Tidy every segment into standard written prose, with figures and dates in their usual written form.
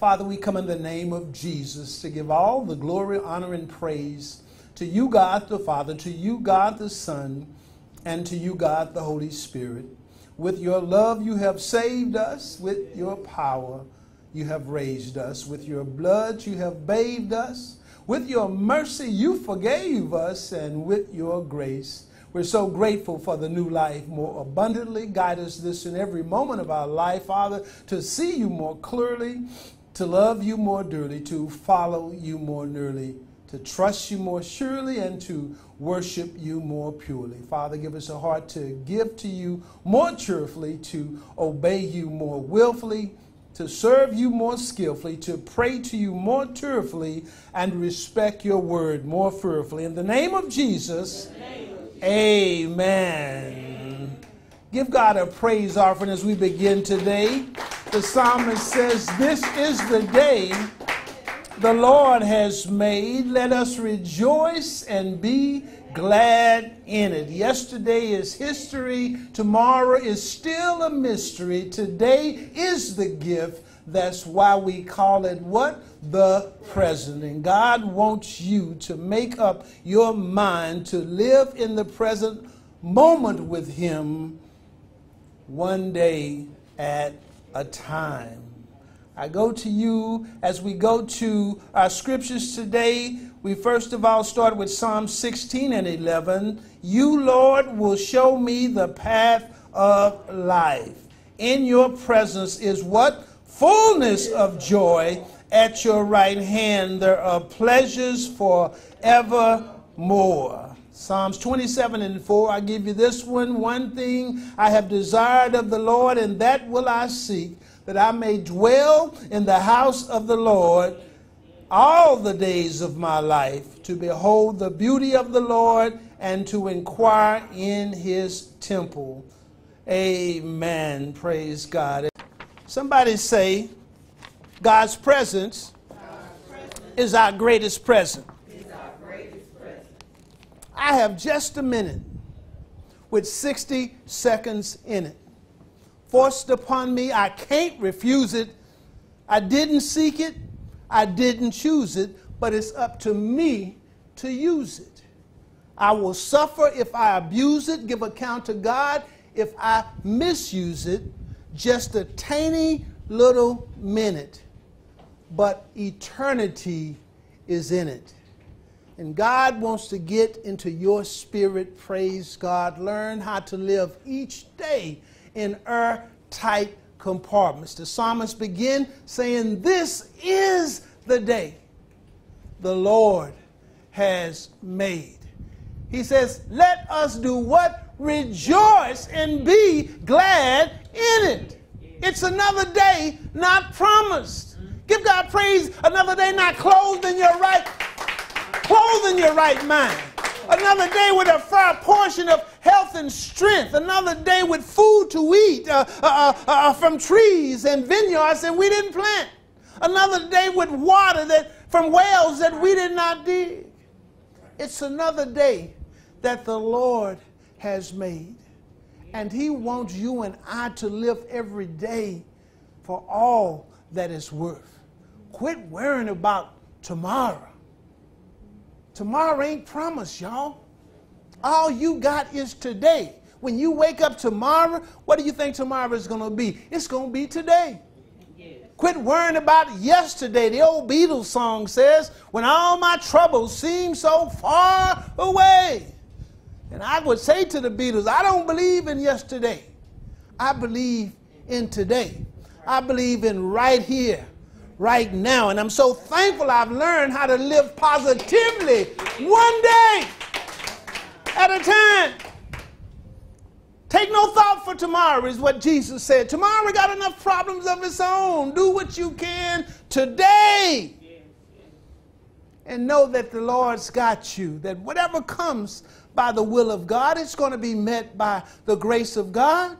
Father, we come in the name of Jesus to give all the glory, honor, and praise to you, God the Father, to you, God the Son, and to you, God the Holy Spirit. With your love you have saved us, with your power you have raised us, with your blood you have bathed us, with your mercy you forgave us, and with your grace. We're so grateful for the new life more abundantly. Guide us this in every moment of our life, Father, to see you more clearly, to love you more dearly, to follow you more nearly, to trust you more surely, and to worship you more purely. Father, give us a heart to give to you more cheerfully, to obey you more willfully, to serve you more skillfully, to pray to you more tearfully, and respect your word more fearfully. In the name of Jesus, amen. Amen. Give God a praise offering as we begin today. The psalmist says, "This is the day the Lord has made. Let us rejoice and be glad in it." Yesterday is history. Tomorrow is still a mystery. Today is the gift. That's why we call it what? The present. And God wants you to make up your mind to live in the present moment with Him, one day at a time. I go to you as we go to our scriptures today. We first of all start with Psalm 16:11. You, Lord, will show me the path of life. In your presence is what? Fullness of joy. At your right hand there are pleasures forevermore. Psalms 27:4, I give you this one. One thing I have desired of the Lord, and that will I seek, that I may dwell in the house of the Lord all the days of my life, to behold the beauty of the Lord and to inquire in his temple. Amen. Praise God. Somebody say, God's presence, is our greatest present. I have just a minute with 60 seconds in it. Forced upon me, I can't refuse it. I didn't seek it, I didn't choose it, but it's up to me to use it. I will suffer if I abuse it, give account to God if I misuse it. Just a tiny little minute, but eternity is in it. And God wants to get into your spirit, praise God. Learn how to live each day in airtight compartments. The psalmist begins saying, "This is the day the Lord has made." He says, "Let us do what? Rejoice and be glad in it." It's another day not promised. Give God praise. Another day not clothed in your right mind. Another day with a fair portion of health and strength. Another day with food to eat from trees and vineyards that we didn't plant. Another day with water from wells that we did not dig. It's another day that the Lord has made. And He wants you and I to live every day for all that it's worth. Quit worrying about tomorrow. Tomorrow ain't promised, y'all. All you got is today. When you wake up tomorrow, what do you think tomorrow is going to be? It's going to be today. Yes. Quit worrying about yesterday. The old Beatles song says, "When all my troubles seem so far away." And I would say to the Beatles, I don't believe in yesterday. I believe in today. I believe in right here, right now. And I'm so thankful I've learned how to live positively one day at a time. Take no thought for tomorrow is what Jesus said. Tomorrow got enough problems of its own. Do what you can today. And know that the Lord's got you. That whatever comes by the will of God, it's going to be met by the grace of God.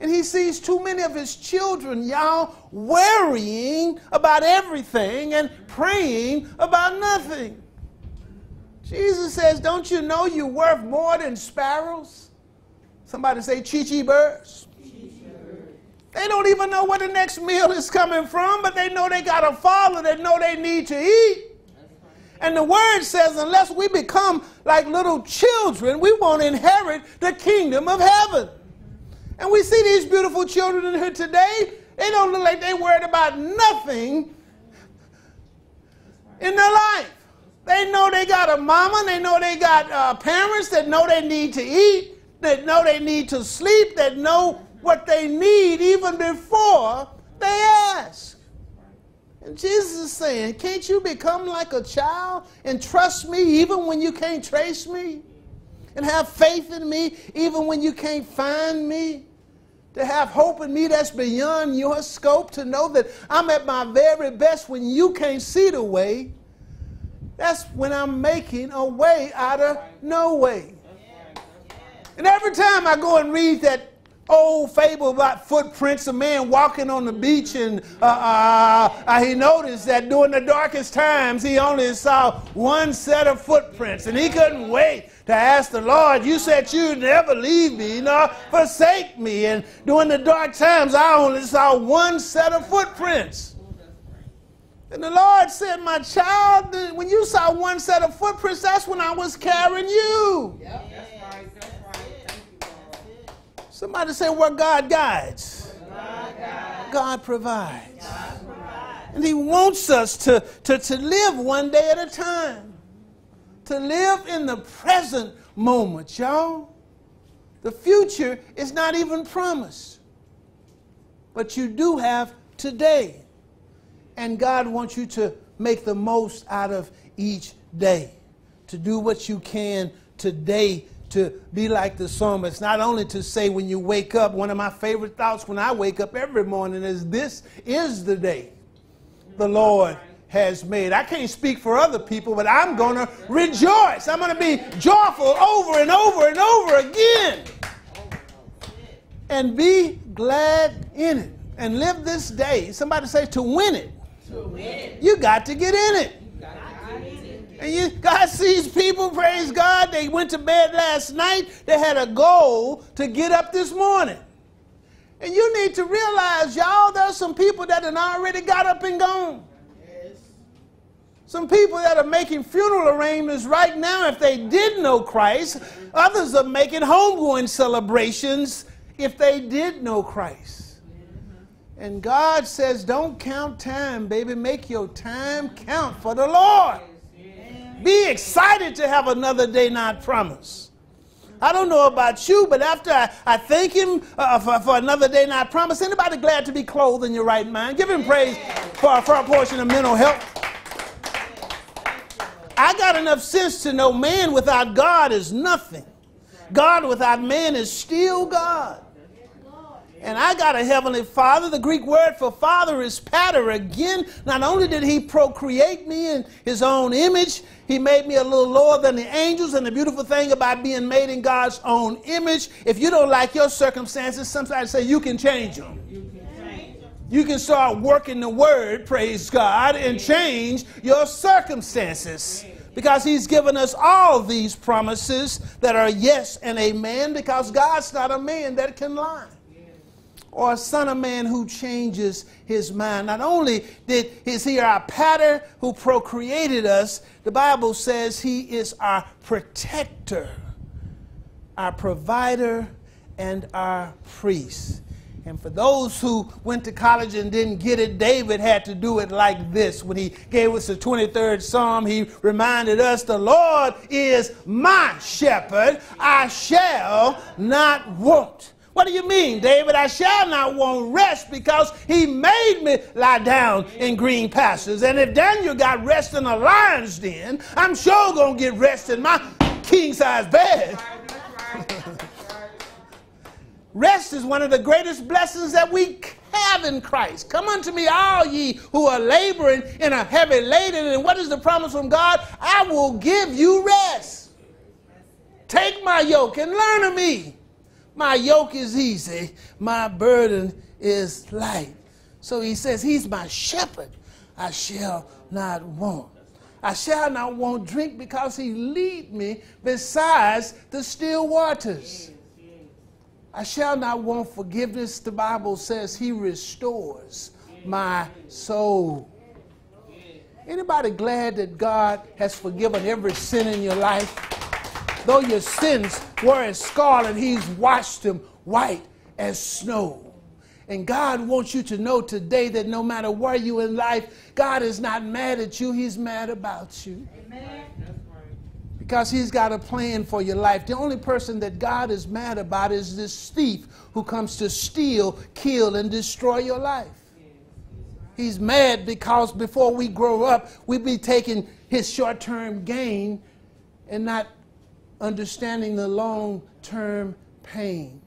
And He sees too many of His children, y'all, worrying about everything and praying about nothing. Jesus says, "Don't you know you're worth more than sparrows?" Somebody say, "Chee-chee birds." They don't even know where the next meal is coming from, but they know they got a Father that know they need to eat. And the word says, unless we become like little children, we won't inherit the kingdom of heaven. And we see these beautiful children here today. They don't look like they're worried about nothing in their life. They know they got a mama. They know they got parents that know they need to eat, that know they need to sleep, that know what they need even before they ask. And Jesus is saying, can't you become like a child and trust me even when you can't trace me? And have faith in me even when you can't find me? To have hope in me that's beyond your scope, to know that I'm at my very best when you can't see the way. That's when I'm making a way out of no way. And every time I go and read that old fable about footprints, a man walking on the beach, and he noticed that during the darkest times he only saw one set of footprints, and he couldn't wait to ask the Lord, you said you'd never leave me nor forsake me, and during the dark times I only saw one set of footprints. And the Lord said, my child, when you saw one set of footprints, that's when I was carrying you. Yep. That's right. Somebody say, where God guides, God provides. And he wants us to live one day at a time. To live in the present moment, y'all. The future is not even promised. But you do have today. And God wants you to make the most out of each day. To do what you can today. To be like the psalmist, not only to say when you wake up, one of my favorite thoughts when I wake up every morning is, this is the day the Lord has made. I can't speak for other people, but I'm going to rejoice. I'm going to be joyful over and over and over again. And be glad in it. And live this day. Somebody say, to win it. To win it. You got to get in it. And God sees people, praise God, they went to bed last night, they had a goal to get up this morning. And you need to realize, y'all, there's some people that have already got up and gone. Yes. Some people that are making funeral arrangements right now if they did know Christ. Others are making homegoing celebrations if they did know Christ. Mm-hmm. And God says, don't count time, baby. Make your time count for the Lord. Be excited to have another day not promised. I don't know about you, but after I thank him for another day not promised, anybody glad to be clothed in your right mind? Give him praise for a portion of mental health. I got enough sense to know man without God is nothing. God without man is still God. And I got a heavenly Father. The Greek word for father is pater. Again, not only did he procreate me in his own image, he made me a little lower than the angels. And the beautiful thing about being made in God's own image, if you don't like your circumstances, sometimes say you can change them. You can start working the word, praise God, and change your circumstances. Because he's given us all these promises that are yes and amen, because God's not a man that can lie. Or a son of man who changes his mind. Not only is he our pater who procreated us, the Bible says he is our protector, our provider, and our priest. And for those who went to college and didn't get it, David had to do it like this. When he gave us the 23rd Psalm, he reminded us, the Lord is my shepherd, I shall not want. What do you mean, David? I shall not want rest because he made me lie down in green pastures. And if Daniel got rest in a lion's den, I'm sure going to get rest in my king-size bed. Rest is one of the greatest blessings that we have in Christ. Come unto me, all ye who are laboring and are heavy laden. And what is the promise from God? I will give you rest. Take my yoke and learn of me. My yoke is easy, my burden is light. So he says, he's my shepherd. I shall not want. I shall not want drink because he lead me beside the still waters. I shall not want forgiveness. The Bible says he restores my soul. Anybody glad that God has forgiven every sin in your life? Though your sins were as scarlet, he's washed them white as snow. And God wants you to know today that no matter where you in life, God is not mad at you. He's mad about you. Amen. Because he's got a plan for your life. The only person that God is mad about is this thief who comes to steal, kill, and destroy your life. He's mad because before we grow up, we be taking his short-term gain and not understanding the long-term pain.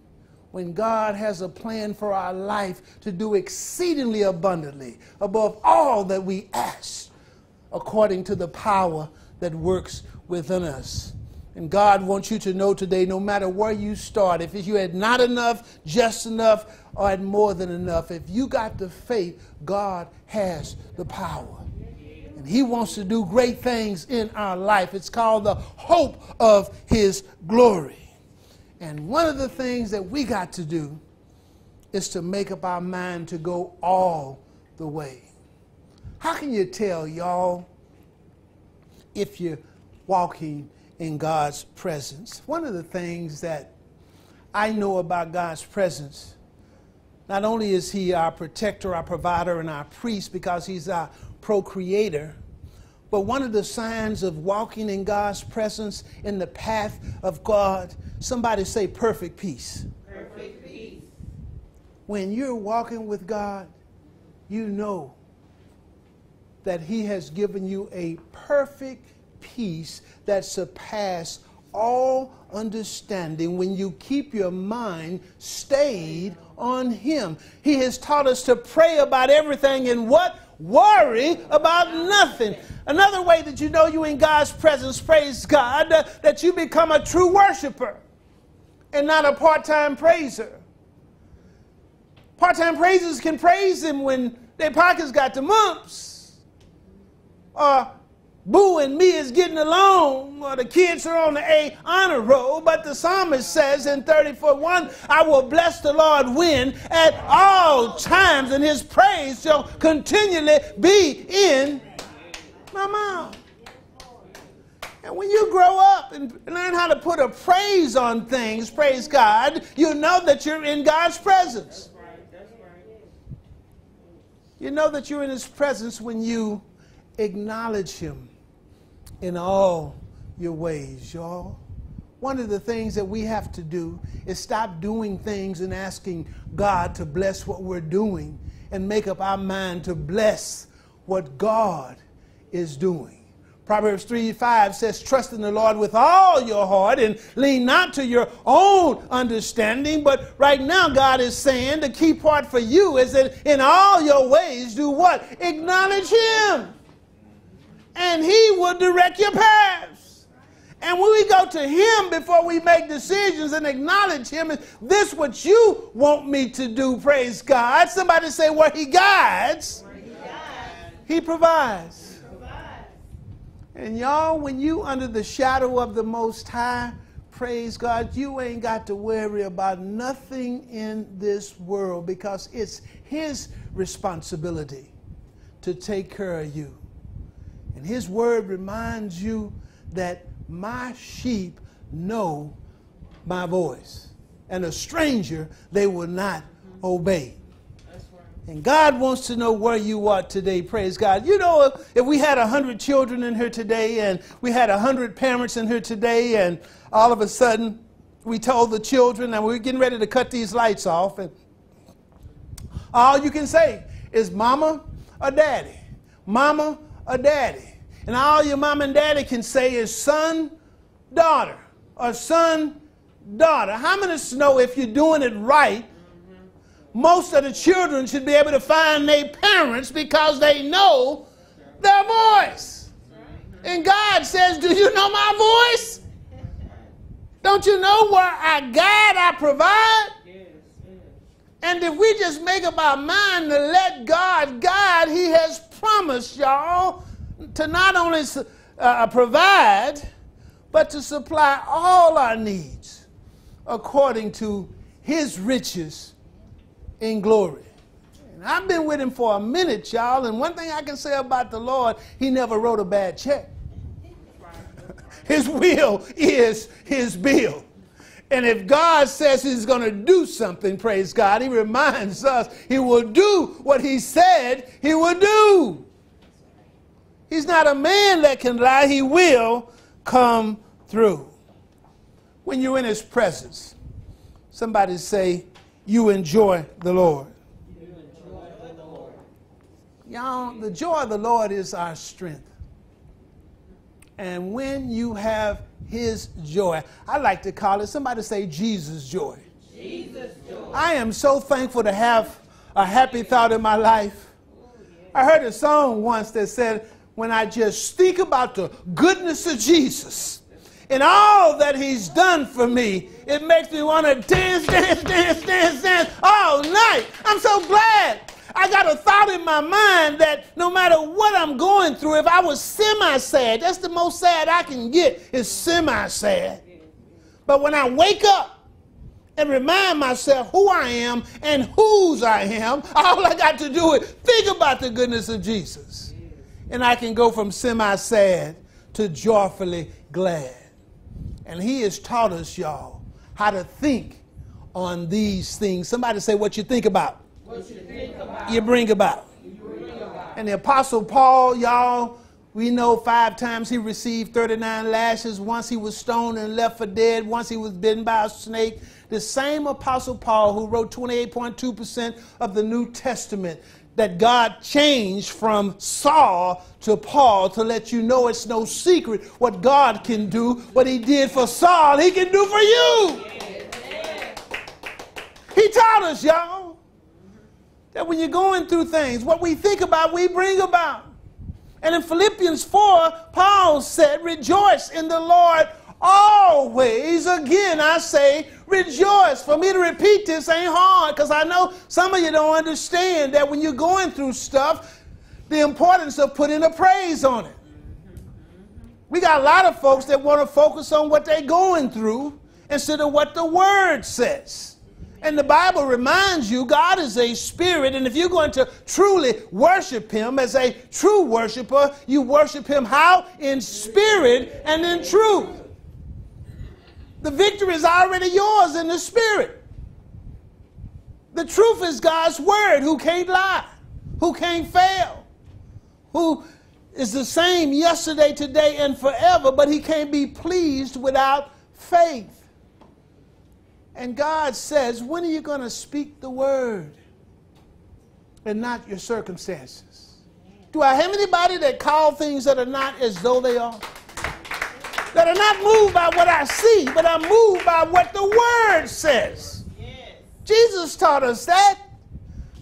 When God has a plan for our life to do exceedingly abundantly above all that we ask, according to the power that works within us. And God wants you to know today, no matter where you start, if you had not enough, just enough, or had more than enough, if you got the faith, God has the power. And he wants to do great things in our life. It's called the hope of his glory. And one of the things that we got to do is to make up our mind to go all the way. How can you tell, y'all, if you're walking in God's presence? One of the things that I know about God's presence, not only is he our protector, our provider, and our priest because he's our procreator, but one of the signs of walking in God's presence in the path of God, somebody say perfect peace. Perfect peace. When you're walking with God, you know that he has given you a perfect peace that surpasses all understanding when you keep your mind stayed on him. He has taught us to pray about everything and what? Worry about nothing. Another way that you know you're in God's presence, praise God, that you become a true worshiper and not a part-time praiser. Part-time praisers can praise him when their pockets got the mumps, or Boo and me is getting along, or the kids are on the A honor roll, but the psalmist says in 34:1, I will bless the Lord when at all times, and his praise shall continually be in my mouth. And when you grow up and learn how to put a praise on things, praise God, you know that you're in God's presence. You know that you're in his presence when you acknowledge him in all your ways, y'all. One of the things that we have to do is stop doing things and asking God to bless what we're doing and make up our mind to bless what God is doing. Proverbs 3:5 says, trust in the Lord with all your heart and lean not to your own understanding. But right now God is saying the key part for you is that in all your ways do what? Acknowledge him. And he will direct your paths. And when we go to him before we make decisions and acknowledge him, this is what you want me to do, praise God. Somebody say, where he guides, he provides. And y'all, when you under the shadow of the Most High, praise God, you ain't got to worry about nothing in this world because it's his responsibility to take care of you. And his word reminds you that my sheep know my voice, and a stranger they will not obey. That's right. And God wants to know where you are today, praise God. You know, if we had 100 children in here today, and we had 100 parents in here today, and all of a sudden we told the children, and we were getting ready to cut these lights off, and all you can say is mama or daddy, mama or daddy. And all your mom and daddy can say is son, daughter, or son, daughter. How many know if you're doing it right, most of the children should be able to find their parents because they know their voice. And God says, do you know my voice? Don't you know where I guide, I provide? And if we just make up our mind to let God guide, he has promised, y'all, to not only provide, but to supply all our needs according to his riches in glory. And I've been with him for a minute, y'all, and one thing I can say about the Lord, he never wrote a bad check. His will is his bill. And if God says he's going to do something, praise God, he reminds us he will do what he said he will do. He's not a man that can lie. He will come through. When you're in his presence, somebody say, you enjoy the Lord. You enjoy the Lord. Y'all, the joy of the Lord is our strength. And when you have his joy, I like to call it, somebody say, Jesus' joy. Jesus' joy. I am so thankful to have a happy thought in my life. I heard a song once that said, when I just think about the goodness of Jesus and all that he's done for me, it makes me want to dance, dance, dance, dance, dance all night. I'm so glad. I got a thought in my mind that no matter what I'm going through, if I was semi-sad, that's the most sad I can get, is semi-sad. But when I wake up and remind myself who I am and whose I am, all I got to do is think about the goodness of Jesus. And I can go from semi-sad to joyfully glad. And he has taught us, y'all, how to think on these things. Somebody say, what you think about. What you think about, you bring about. And the Apostle Paul, y'all, we know 5 times he received 39 lashes. Once he was stoned and left for dead. Once he was bitten by a snake. The same Apostle Paul who wrote 28.2% of the New Testament that God changed from Saul to Paul to let you know it's no secret what God can do. What he did for Saul, he can do for you. He taught us, y'all, that when you're going through things, what we think about, we bring about. And in Philippians 4, Paul said, rejoice in the Lord always. Again, I say, rejoice. For me to repeat this ain't hard, because I know some of you don't understand that when you're going through stuff, the importance of putting a praise on it. We got a lot of folks that want to focus on what they're going through instead of what the Word says. And the Bible reminds you God is a spirit, and if you're going to truly worship him as a true worshiper, you worship him how? In spirit and in truth. The victory is already yours in the spirit. The truth is God's word, who can't lie, who can't fail, who is the same yesterday, today, and forever, but he can't be pleased without faith. And God says, when are you going to speak the word and not your circumstances? Do I have anybody that call things that are not as though they are? That are not moved by what I see, but are moved by what the word says. Yes. Jesus taught us that.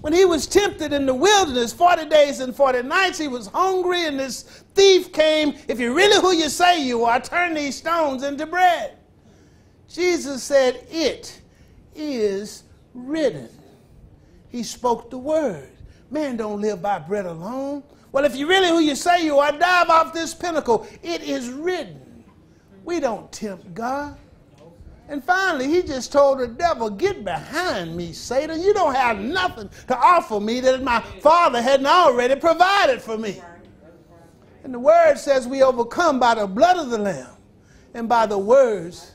When he was tempted in the wilderness 40 days and 40 nights, he was hungry, and this thief came. If you're really who you say you are, turn these stones into bread. Jesus said, it is written. He spoke the word. Man don't live by bread alone. Well, if you're really who you say you are, dive off this pinnacle. It is written. We don't tempt God. And finally, he just told the devil, get behind me, Satan. You don't have nothing to offer me that my Father hadn't already provided for me. And the word says we overcome by the blood of the Lamb and by the words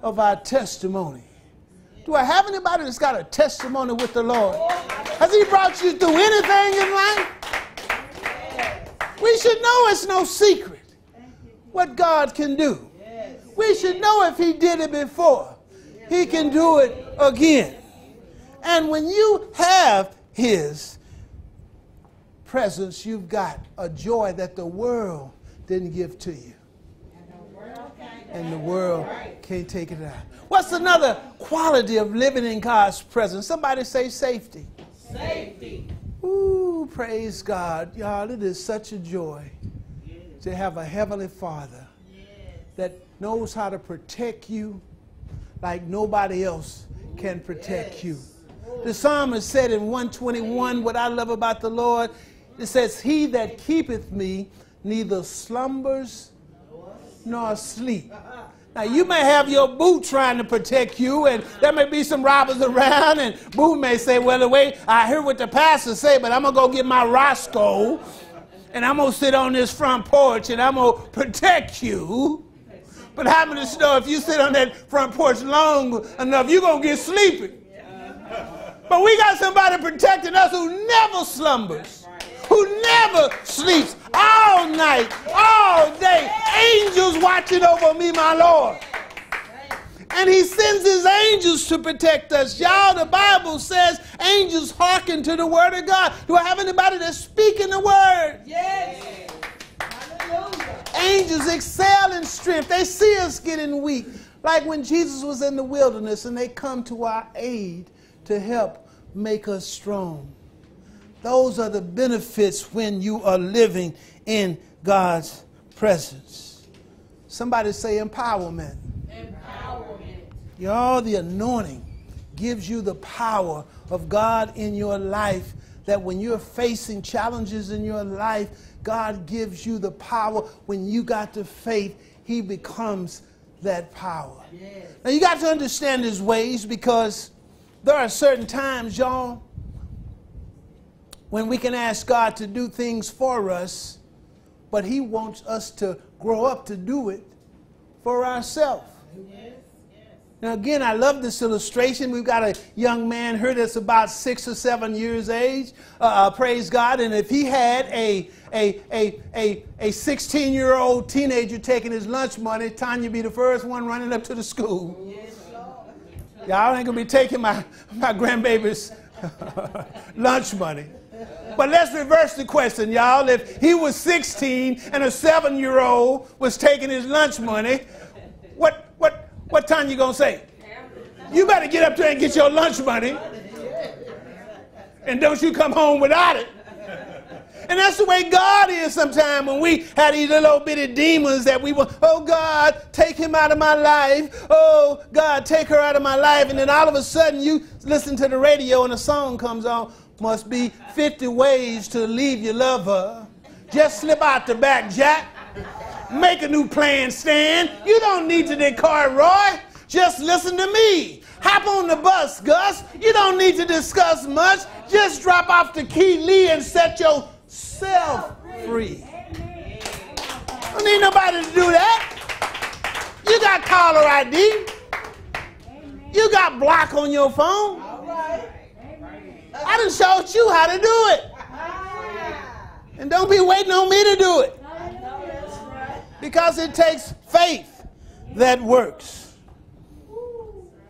of our testimony. Do I have anybody that's got a testimony with the Lord? Has he brought you through anything in life? We should know it's no secret what God can do. We should know if he did it before, he can do it again. And when you have his presence, you've got a joy that the world didn't give to you. And the world can't take it out. What's another quality of living in God's presence? Somebody say safety. Safety. Ooh, praise God. Y'all, it is such a joy to have a heavenly Father that knows how to protect you like nobody else can protect you. The psalmist said in 121, what I love about the Lord, it says, he that keepeth me neither slumbers nor sleep. Now, you may have your boo trying to protect you, and there may be some robbers around, and boo may say, well, wait, I hear what the pastor say, but I'm going to go get my Roscoe, and I'm going to sit on this front porch, and I'm going to protect you. But how many of you know if you sit on that front porch long enough, you're going to get sleepy? But we got somebody protecting us who never slumbers, who never sleeps, all night, all day. Angels watching over me, my Lord. And he sends his angels to protect us. Y'all, the Bible says angels hearken to the word of God. Do I have anybody that's speaking the word? Yes. Angels excel in strength. They see us getting weak. Like when Jesus was in the wilderness and they come to our aid to help make us strong. Those are the benefits when you are living in God's presence. Somebody say empowerment. Empowerment. Y'all, the anointing gives you the power of God in your life, that when you're facing challenges in your life, God gives you the power. When you got the faith, he becomes that power. Yes. Now, you got to understand his ways, because there are certain times, y'all, when we can ask God to do things for us, but he wants us to grow up to do it for ourselves. Yes, yes. Now again, I love this illustration. We've got a young man here that's about 6 or 7 years age, praise God, and if he had a 16-year-old teenager taking his lunch money, Tanya be the first one running up to the school. Yes, Lord. Y'all ain't going to be taking my grandbaby's lunch money. But let's reverse the question, y'all. If he was 16 and a 7-year-old was taking his lunch money, what time you gonna say? You better get up there and get your lunch money, and don't you come home without it. And that's the way God is sometimes when we have these little bitty demons that we want, oh, God, take him out of my life. Oh, God, take her out of my life. And then all of a sudden you listen to the radio and a song comes on, must be 50 ways to leave your lover. Just slip out the back, Jack. Make a new plan, Stan. You don't need to decard, Roy. Just listen to me. Hop on the bus, Gus. You don't need to discuss much. Just drop off the key, Lee, and set your self free. Amen. Don't need nobody to do that. You got caller ID. Amen. You got block on your phone. All right. I done showed you how to do it. Ah. And don't be waiting on me to do it. Because it takes faith that works.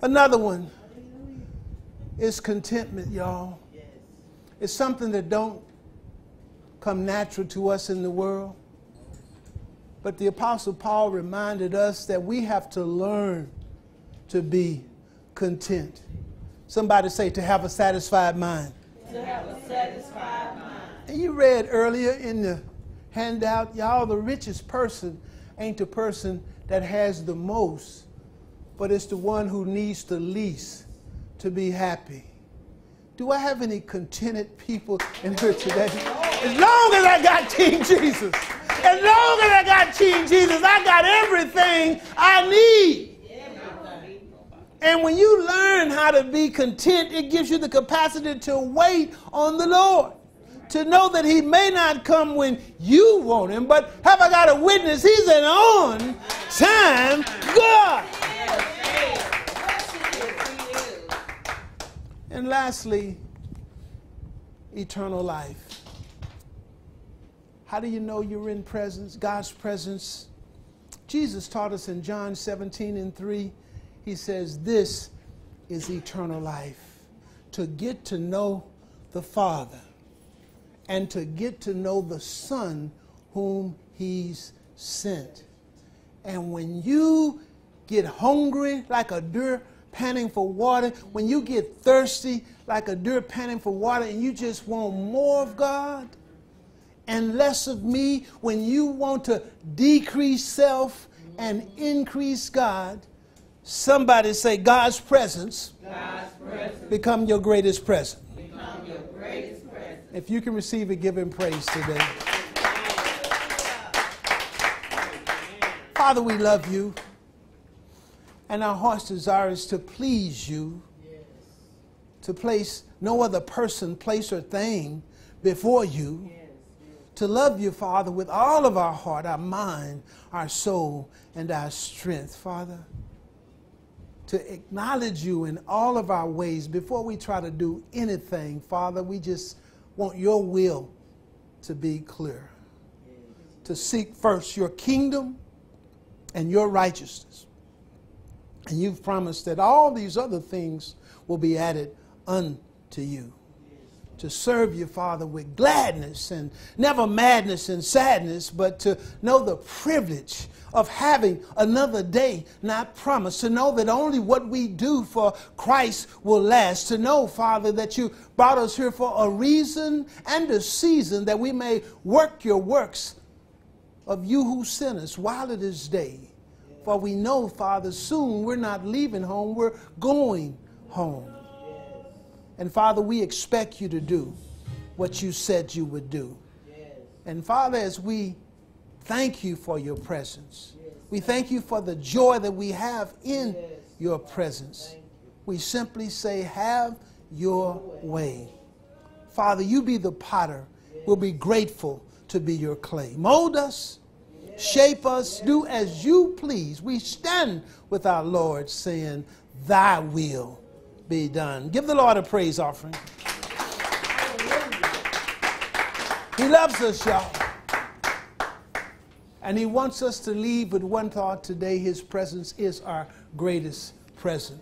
Another one is contentment, y'all. It's something that don't come natural to us in the world. But the Apostle Paul reminded us that we have to learn to be content. Somebody say, to have a satisfied mind. To have a satisfied mind. And you read earlier in the handout, y'all, the richest person ain't the person that has the most, but it's the one who needs the least to be happy. Do I have any contented people in here today? As long as I got King Jesus, as long as I got King Jesus, I got everything I need. And when you learn how to be content, it gives you the capacity to wait on the Lord, to know that he may not come when you want him, but have I got a witness? He's an on-time God. And lastly, eternal life. How do you know you're in presence, God's presence? Jesus taught us in John 17:3, he says, this is eternal life, to get to know the Father and to get to know the Son whom he's sent. And when you get hungry like a deer panting for water, when you get thirsty like a deer panting for water and you just want more of God and less of me, when you want to decrease self and increase God, somebody say, God's presence, God's presence. Become your greatest present. Become your greatest present. If you can receive it, give him praise today. Father, we love you. And our heart's desire is to please you, yes, to place no other person, place, or thing before you, yes, yes, to love you, Father, with all of our heart, our mind, our soul, and our strength, Father, to acknowledge you in all of our ways. Before we try to do anything, Father, we just want your will to be clear, yes, to seek first your kingdom and your righteousness. And you've promised that all these other things will be added unto you. To serve you, Father, with gladness and never madness and sadness, but to know the privilege of having another day not promised, to know that only what we do for Christ will last, to know, Father, that you brought us here for a reason and a season, that we may work your works of you who sent us while it is day. For we know, Father, soon we're not leaving home, we're going home. And Father, we expect you to do what you said you would do. And Father, as we thank you for your presence, we thank you for the joy that we have in your presence. We simply say, have your way. Father, you be the potter. We'll be grateful to be your clay. Mold us. Shape us, do as you please. We stand with our Lord saying, thy will be done. Give the Lord a praise offering. He loves us, y'all. And he wants us to leave with one thought today. His presence is our greatest present.